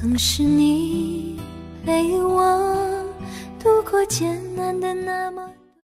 曾是你陪我度过艰难的那么